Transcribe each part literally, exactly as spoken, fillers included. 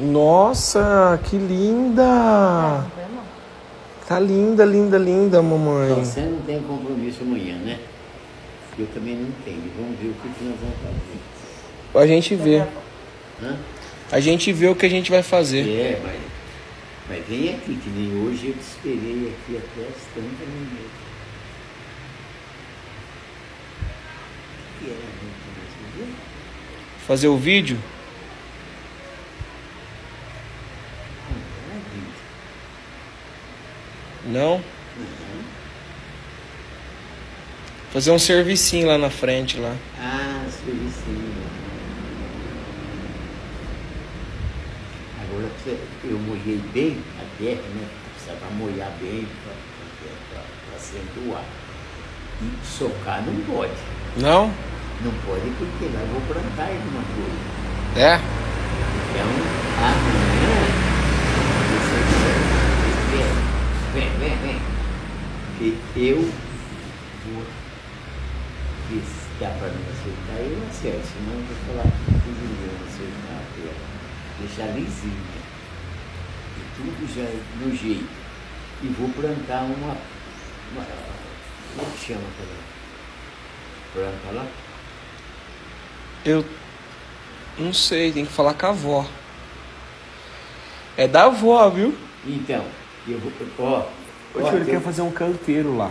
Nossa, que linda! Tá linda, linda, linda, mamãe. Então, você não tem compromisso amanhã, né? Eu também não tenho. Vamos ver o que nós vamos fazer. A gente vê. Hã? A gente vê o que a gente vai fazer. É, mas, mas vem aqui, que nem hoje eu te esperei aqui até as tantas minutos. O que era a gente fazer o vídeo? Não? Uhum. Fazer um servicinho lá na frente lá. Ah, servicinho. Agora eu molhei bem a terra, né? Precisava molhar bem para acentuar. E socar não pode. Não? Não pode porque lá eu vou plantar alguma coisa. É? Então, amanhã, você quer. Vem, vem, vem. E eu vou ver se dá para me acertar. Eu acerto, senão eu vou falar que o Juliano acertar a terra. Deixar lisinha. E tudo já no jeito. E vou plantar uma. uma como é que chama aquela? Planta lá? Eu não sei, tem que falar com a avó. É da avó, viu? Então. E eu vou, ó, ó, Ô, tio, ele eu... quer fazer um canteiro lá.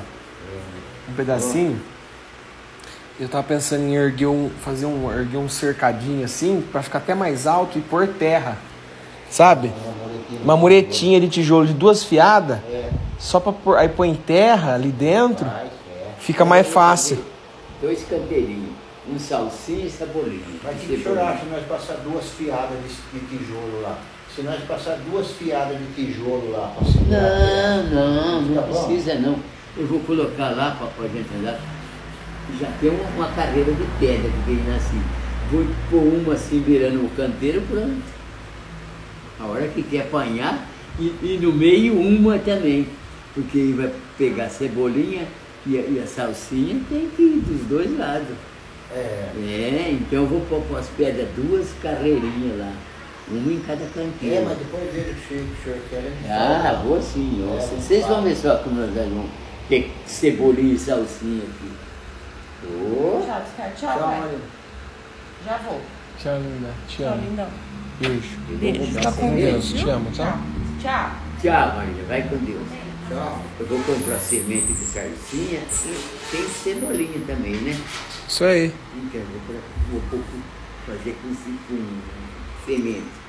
Um pedacinho. Eu tava pensando em erguer um, fazer um, erguer um cercadinho assim, pra ficar até mais alto e pôr terra. Sabe? Uma muretinha de tijolo de duas fiadas. É. Só pra pôr, aí põe terra ali dentro. Vai, é. Fica mais fácil. Dois canteirinhos. Um salsinha e sabolinho. Mas que chorar se nós passar duas fiadas de, de tijolo lá. Se nós passar duas fiadas de tijolo lá para segurar. Não, não, não precisa não. Eu vou colocar lá para a gente andar. Já tem uma, uma carreira de pedra que vem assim. Vou pôr uma assim virando o canteiro, pronto. A hora que quer apanhar. E, e no meio uma também. Porque aí vai pegar a cebolinha e a, e a salsinha, tem que ir dos dois lados. É. É, então eu vou pôr com as pedras duas carreirinhas lá. Um em cada cantinho. É, mas depois veja o que o senhor quer. Ah, vou sim. Ó. É, vocês vão ver só como nós vamos ter cebolinha e salsinha aqui. Oh. Tchau, Ricardo. Tchau, tchau, pai. Já vou. Tchau, linda. Te amo. Tchau, lindão. Beijo. Beijo. Fica com Deus. Te amo, tá? Tchau. Tchau, Maria. Vai com Deus. Tchau. Eu vou comprar semente de salsinha e tem cebolinha também, né? Isso aí. Então, vou, vou fazer com cebolinha. Fermento.